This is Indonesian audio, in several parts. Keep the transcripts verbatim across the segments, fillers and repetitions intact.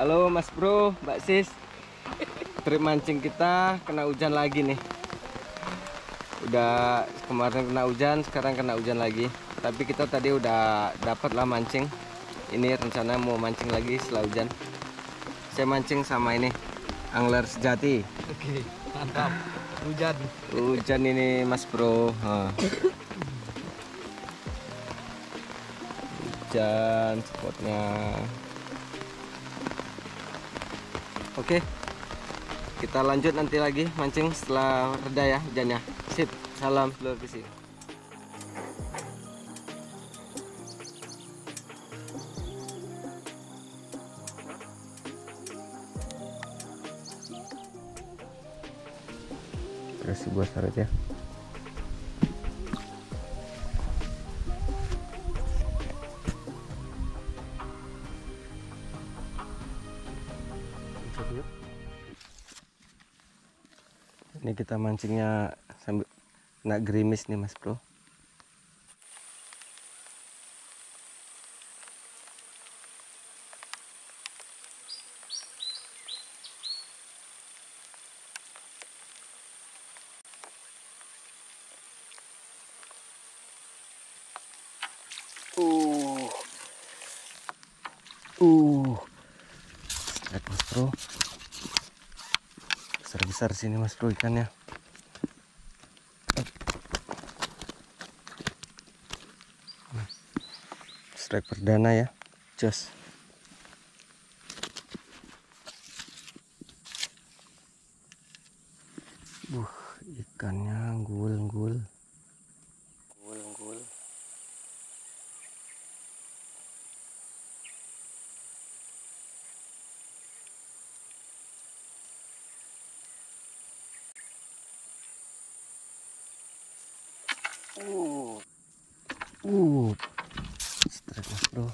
Halo Mas Bro, Mbak Sis, trip mancing kita kena hujan lagi nih. Udah kemarin kena hujan, sekarang kena hujan lagi. Tapi kita tadi udah dapatlah mancing. Ini rencana mau mancing lagi setelah hujan. Saya mancing sama ini, angler sejati. Oke, mantap. Hujan. Hujan ini Mas Bro. Huh. Hujan spotnya. Oke, kita lanjut nanti lagi mancing setelah reda ya hujannya. Sip, salam seluruh visi. Kasih buat syarat ya. Ini kita mancingnya sambil nak gerimis nih Mas Bro. Uh. Uh. Lihat Mas Bro. Besar-besar sini Mas Bro ikannya. Strike perdana ya, jos. Buh, ikannya gul-gul. Gul-gul. Uh, uh, strike Mas Bro.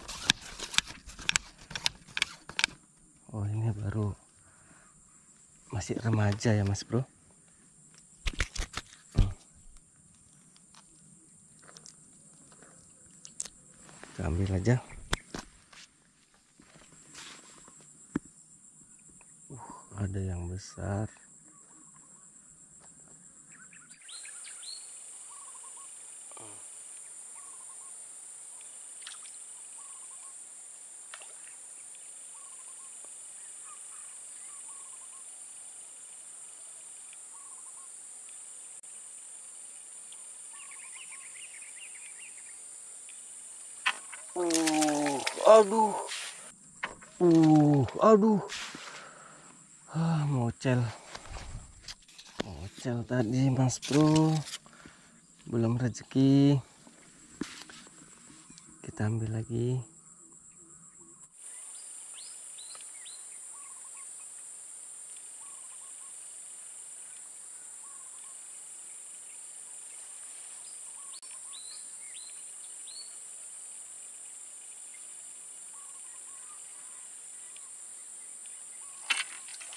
Oh ini baru masih remaja ya Mas Bro. Hmm. Kita ambil aja. Uh, ada yang besar. Uh, aduh, uh, aduh, ah, mocel, mocel tadi Mas Bro, belum rezeki, kita ambil lagi.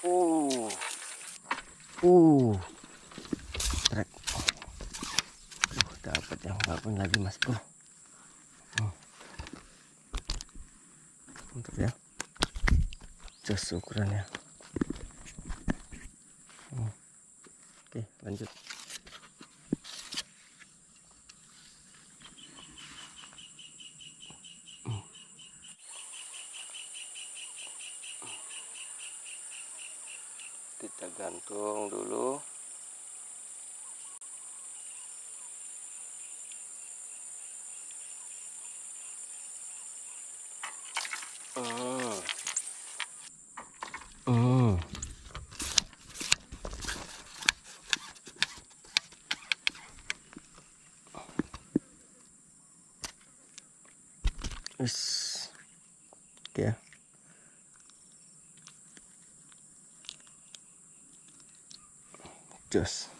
Uh. Uh. Trek. Uh, dapat yang baru lagi, Mas Bro. Uh. Mantap ya. Jos ukurannya. Uh. Oke, lanjut. Kita gantung dulu. Hmm. Hmm. Is. Oke ya. Jos.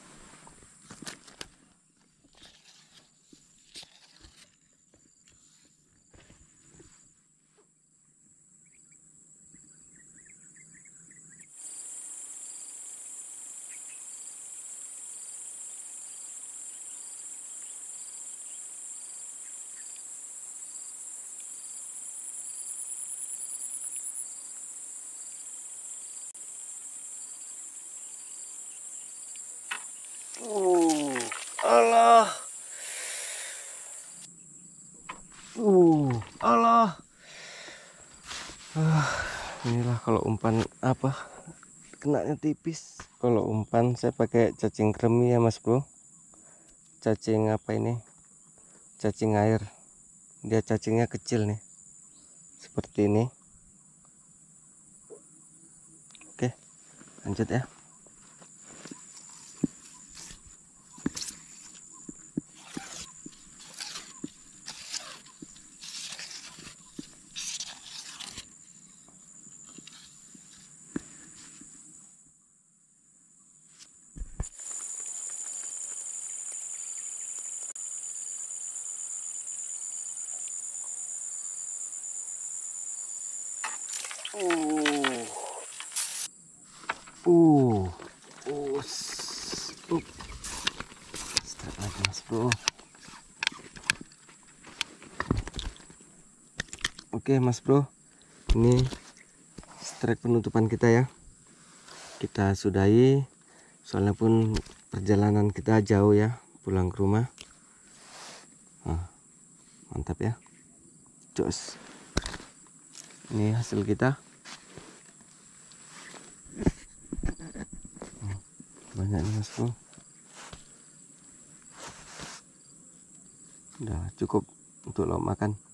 Uh, Allah, uh, Allah. Uh, inilah kalau umpan apa, kenanya tipis. Kalau umpan saya pakai cacing kremi ya Mas Bro. Cacing apa ini? Cacing air. Dia cacingnya kecil nih, seperti ini. Oke, lanjut ya. Uh, uh, uh, up, strap lagi Mas Bro. Oke Mas Bro, ini strap penutupan kita ya. Kita sudahi, soalnya pun perjalanan kita jauh ya, pulang ke rumah. Nah, mantap ya, jos. Ini hasil kita. Banyak nih Mas Bro. Udah cukup untuk lo makan.